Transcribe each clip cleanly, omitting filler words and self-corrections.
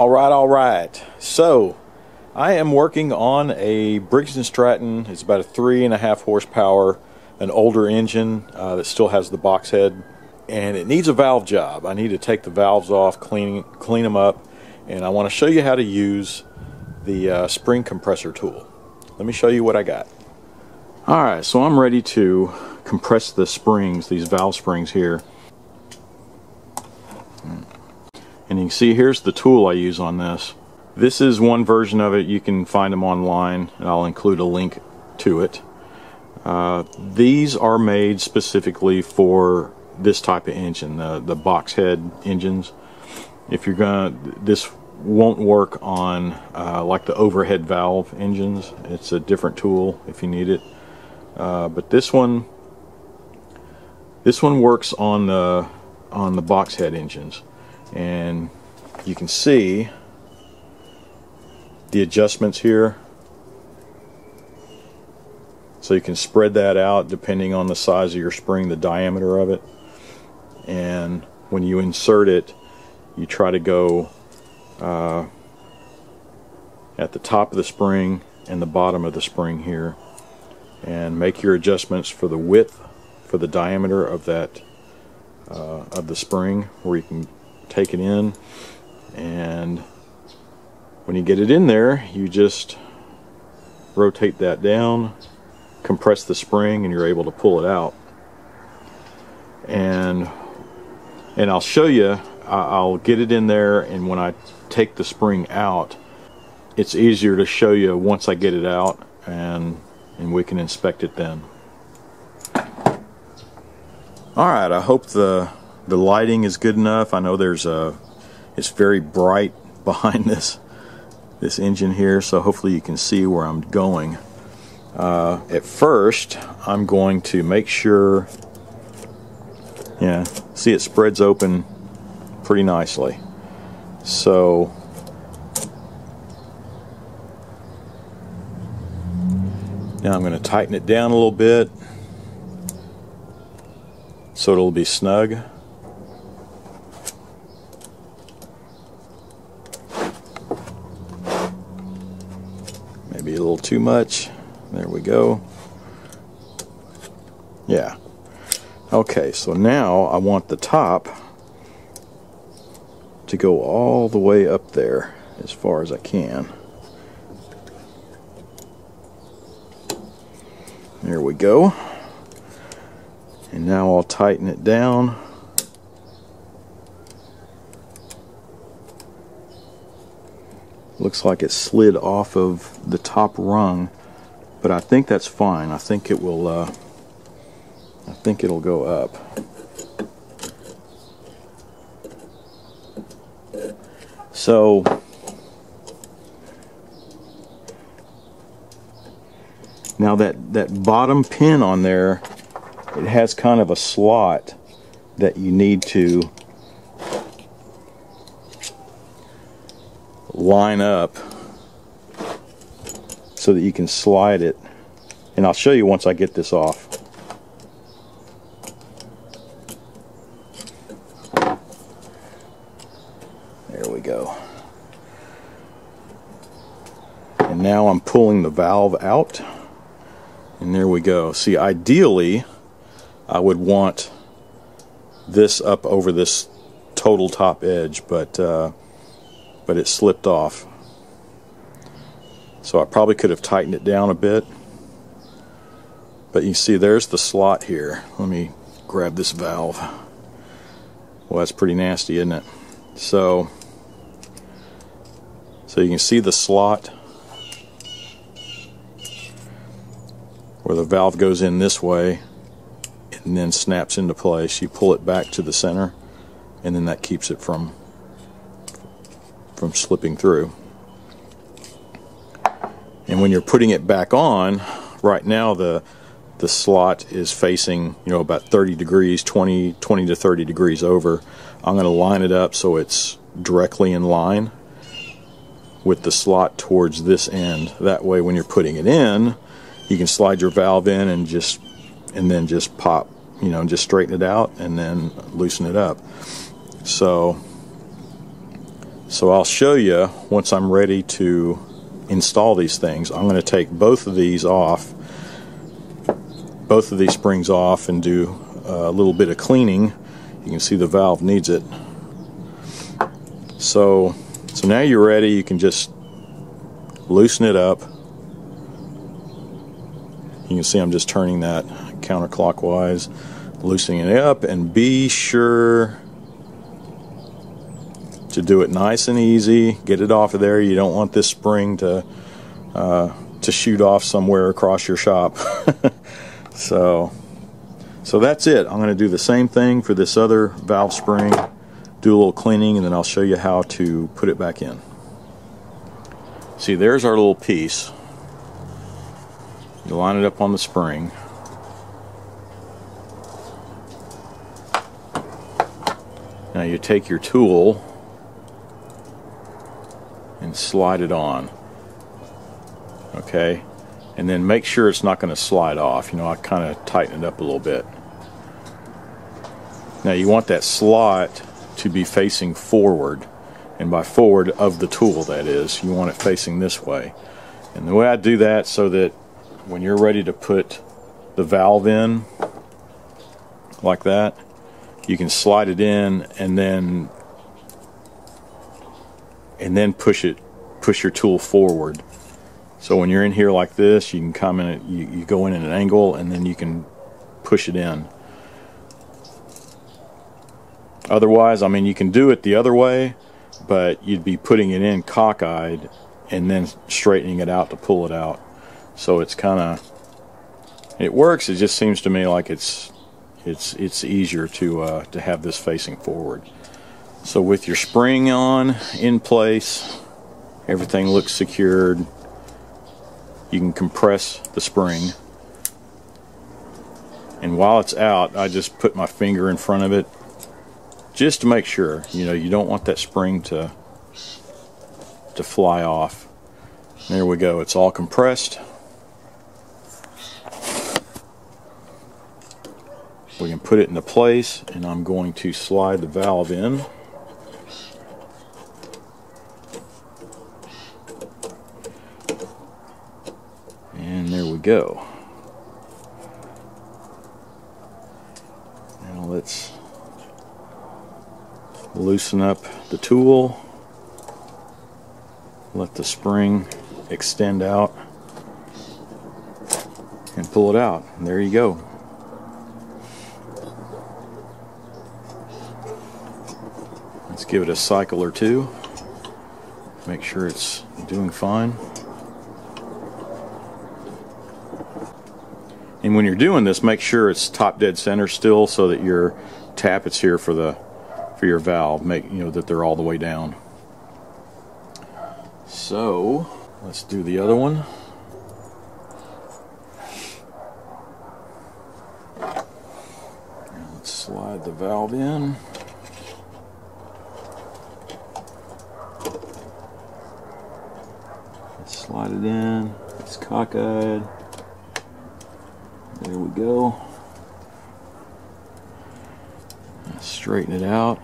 All right. So I am working on a Briggs & Stratton. It's about a 3.5 horsepower, an older engine that still has the box head, and it needs a valve job. I need to take the valves off, clean them up, and I want to show you how to use the spring compressor tool. Let me show you what I got. All right, so I'm ready to compress the springs, these valve springs here. And you can see here's the tool I use on this. This is one version of it. You can find them online, and I'll include a link to it. These are made specifically for this type of engine, the box head engines. If you're this won't work on like the overhead valve engines. It's a different tool if you need it. But this one works on the box head engines, and you can see the adjustments here, so you can spread that out depending on the size of your spring, the diameter of it, and when you insert it, you try to go at the top of the spring and the bottom of the spring here, and make your adjustments for the width, for the diameter of that of the spring, where you can take it in, and when you get it in there, you just rotate that down, compress the spring, and you're able to pull it out. And I'll show you, I'll get it in there, and when I take the spring out, it's easier to show you once I get it out, and we can inspect it then. Alright, I hope the lighting is good enough. I know it's very bright behind this engine here, so hopefully you can see where I'm going. At first I'm going to make sure, yeah, see, it spreads open pretty nicely, so now I'm going to tighten it down a little bit so it'll be snug. Maybe a little too much. There we go. Yeah. Okay, so now I want the top to go all the way up there as far as I can. There we go. And now I'll tighten it down. Looks like it slid off of the top rung, but I think that's fine. I think it will. I think it'll go up. So now that bottom pin on there, it has kind of a slot that you need to line up so that you can slide it, and I'll show you once I get this off. There we go. And now I'm pulling the valve out, and there we go. See, ideally I would want this up over this total top edge, but it slipped off. So I probably could have tightened it down a bit. But you see, there's the slot here. Let me grab this valve. Well, that's pretty nasty, isn't it? So you can see the slot where the valve goes in this way and then snaps into place. You pull it back to the center, and then that keeps it from slipping through. And when you're putting it back on, right now the slot is facing, you know, about 30 degrees, 20 to 30 degrees over. I'm going to line it up so it's directly in line with the slot towards this end. That way when you're putting it in, you can slide your valve in and then just pop, you know, and just straighten it out and then loosen it up. So So I'll show you once I'm ready to install these things. I'm going to take both of these off, both of these springs off, and do a little bit of cleaning. You can see the valve needs it. So now you're ready. You can just loosen it up. You can see I'm just turning that counterclockwise, loosening it up, and be sure to do it nice and easy. Get it off of there. You don't want this spring to shoot off somewhere across your shop. So that's it. I'm going to do the same thing for this other valve spring, do a little cleaning, and then I'll show you how to put it back in. See, there's our little piece. You line it up on the spring. Now you take your tool and slide it on. Okay, and then make sure it's not going to slide off. You know, I kind of tighten it up a little bit. Now you want that slot to be facing forward, and by forward of the tool, that is. You want it facing this way. And the way I do that, so that when you're ready to put the valve in like that, you can slide it in and then push your tool forward. So when you're in here like this, you can come in at, you go in at an angle, and then you can push it in. Otherwise, I mean, you can do it the other way, but you'd be putting it in cockeyed and then straightening it out to pull it out. So it's kind of, it works. It just seems to me like it's easier to have this facing forward. So with your spring on, in place, everything looks secured. You can compress the spring, and while it's out, I just put my finger in front of it just to make sure. You know, you don't want that spring to fly off. And there we go, it's all compressed. We can put it into place, and I'm going to slide the valve in. Go. Now let's loosen up the tool, let the spring extend out, and pull it out. And there you go. Let's give it a cycle or two, make sure it's doing fine. And when you're doing this, make sure it's top dead center still, so that your tappets here for your valve, make, you know, that they're all the way down. So let's do the other one. And let's slide the valve in. Let's slide it in. It's cockeyed. There we go. Let's straighten it out.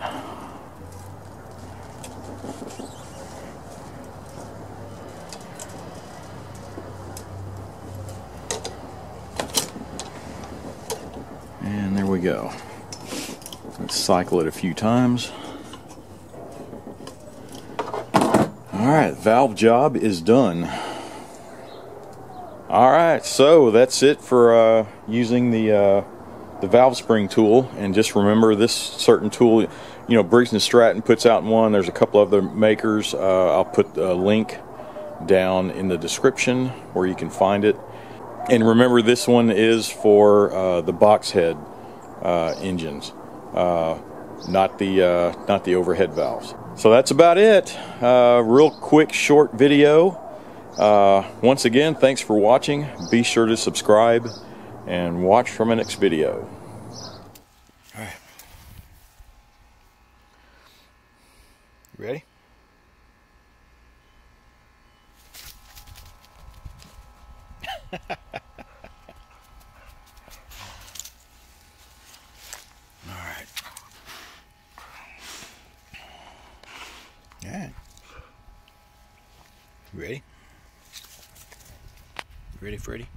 And there we go. Let's cycle it a few times. Alright, valve job is done. Alright, so that's it for using the valve spring tool. And just remember, this certain tool, you know, Briggs & Stratton puts out one. There's a couple other makers. I'll put a link down in the description where you can find it. And remember, this one is for the box head engines, not the overhead valves. So that's about it. Real quick, short video. Once again, thanks for watching. Be sure to subscribe and watch for my next video. All right. You ready? All right. Yeah. Ready? Ready, Freddy?